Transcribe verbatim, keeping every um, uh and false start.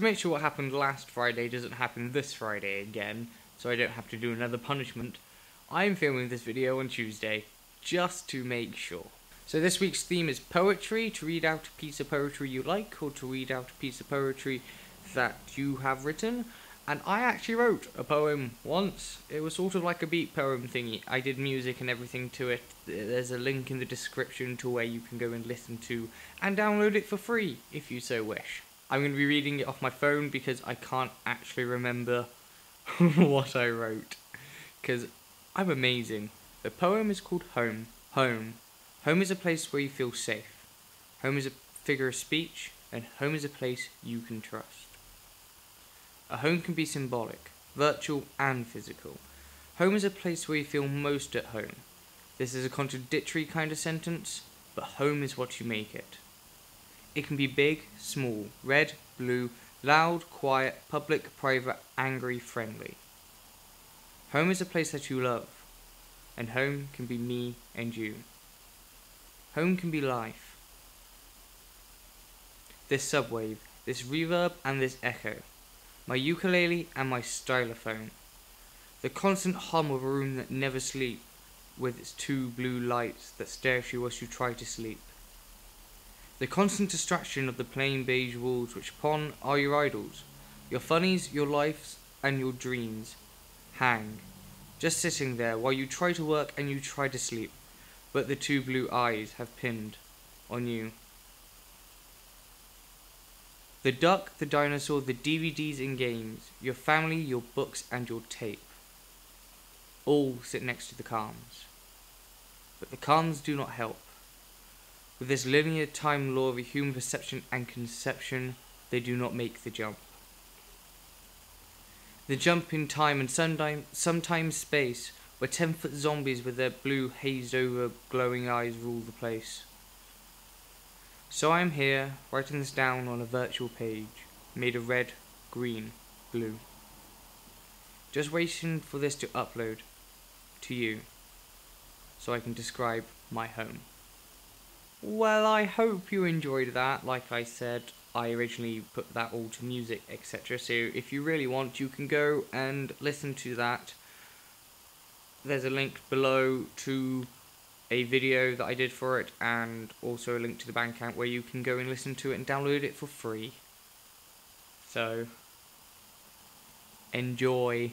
to make sure what happened last Friday doesn't happen this Friday again, so I don't have to do another punishment, I'm filming this video on Tuesday, just to make sure. So this week's theme is poetry, to read out a piece of poetry you like, or to read out a piece of poetry that you have written. And I actually wrote a poem once. It was sort of like a beat poem thingy. I did music and everything to it. There's a link in the description to where you can go and listen to and download it for free, if you so wish. I'm going to be reading it off my phone because I can't actually remember what I wrote. Because I'm amazing. The poem is called Home. Home. Home is a place where you feel safe. Home is a figure of speech, and home is a place you can trust. A home can be symbolic, virtual and physical. Home is a place where you feel most at home. This is a contradictory kind of sentence, but home is what you make it. It can be big, small, red, blue, loud, quiet, public, private, angry, friendly. Home is a place that you love, and home can be me and you. Home can be life. This subwave, this reverb and this echo. My ukulele and my stylophone. The constant hum of a room that never sleeps, with its two blue lights that stare at you as you try to sleep. The constant distraction of the plain beige walls which upon are your idols, your funnies, your lives and your dreams. Hang, just sitting there while you try to work and you try to sleep. But the two blue eyes have pinned on you. The duck, the dinosaur, the D V Ds and games, your family, your books and your tape. All sit next to the calms. But the calms do not help. With this linear time law of human perception and conception, they do not make the jump. The jump in time and sometimes space, where ten-foot zombies with their blue, hazed-over, glowing eyes rule the place. So I am here, writing this down on a virtual page, made of red, green, blue. Just waiting for this to upload to you, so I can describe my home. Well, I hope you enjoyed that. Like I said, I originally put that all to music, et cetera. So if you really want, you can go and listen to that. There's a link below to a video that I did for it, and also a link to the Bandcamp where you can go and listen to it and download it for free. So, enjoy.